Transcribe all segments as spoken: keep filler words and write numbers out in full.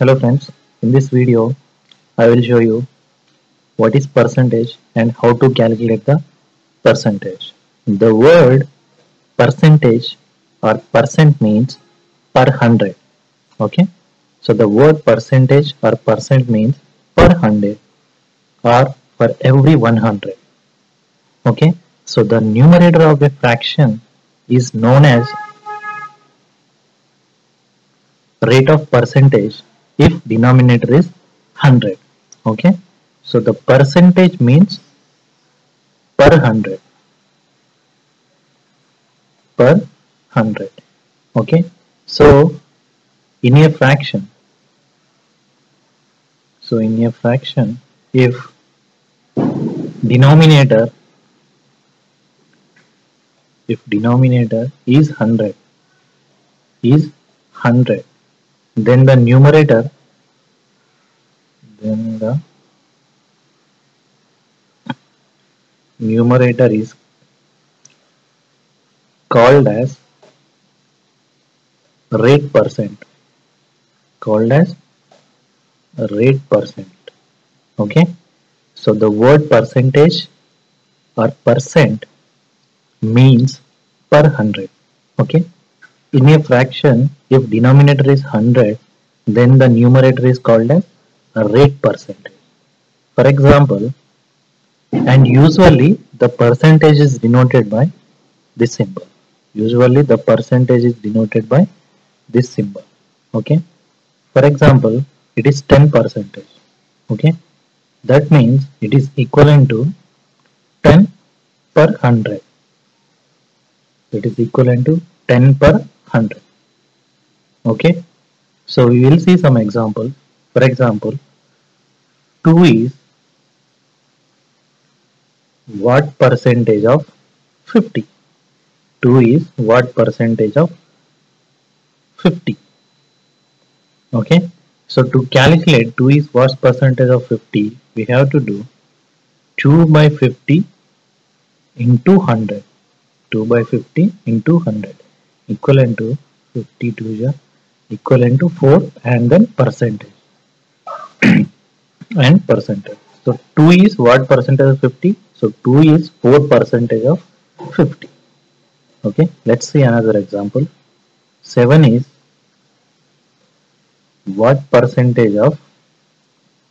Hello friends, in this video I will show you what is percentage and how to calculate the percentage. The word percentage or percent means per hundred. Okay, so the word percentage or percent means per hundred or for every one hundred. Okay, so the numerator of a fraction is known as rate of percentage if denominator is one hundred. Okay, so the percentage means per one hundred, per one hundred. Okay, so in a fraction, so in a fraction if denominator if denominator is one hundred is one hundred, then the numerator then the numerator is called as rate percent, called as rate percent. Okay, so the word percentage or percent means per one hundred. Okay, in a fraction if denominator is one hundred, then the numerator is called as a rate percentage. For example, and usually the percentage is denoted by this symbol. Usually the percentage is denoted by this symbol. Okay, for example, it is ten percentage. Okay, that means it is equivalent to ten per one hundred. It is equivalent to ten per one hundred. Okay, so we will see some example. For example, two is what percentage of fifty? two is what percentage of fifty? Okay, so to calculate two is what percentage of fifty, we have to do two by fifty into one hundred. two by fifty into one hundred equivalent to fifty-two, equivalent to four, and then percentage and percentage. So two is what percentage of fifty? So two is four percentage of fifty. Okay, let's see another example. seven is what percentage of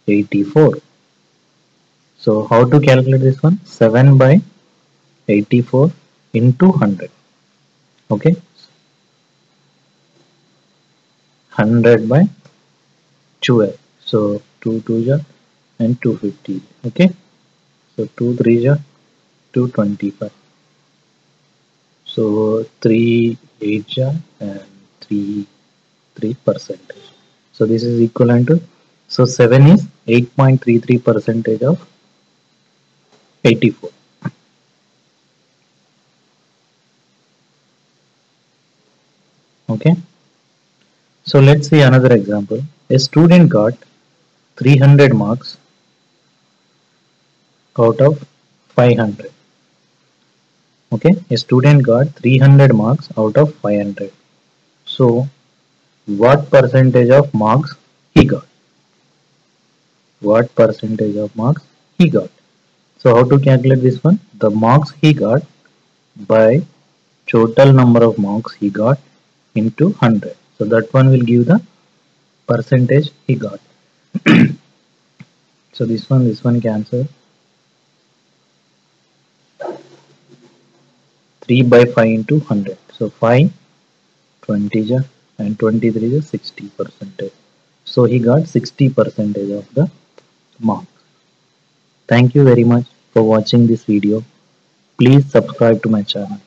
eighty-four? So how to calculate this one? seven by eighty-four into one hundred. Okay, one hundred by twelve. So two twos and two fifty. Okay, so two threes two twenty-five. So three eights and three three percentage. So this is equivalent to, so seven is eight point three three percentage of eighty-four. Okay, so let's see another example. A student got three hundred marks out of five hundred. Okay, a student got three hundred marks out of five hundred. So what percentage of marks he got? What percentage of marks he got? So how to calculate this one? The marks he got by total number of marks he got into one hundred. So that one will give the percentage he got. So this one, this one cancel. three by five into one hundred. So five, twenty and twenty-three is sixty percentage. So he got sixty percentage of the marks. Thank you very much for watching this video. Please subscribe to my channel.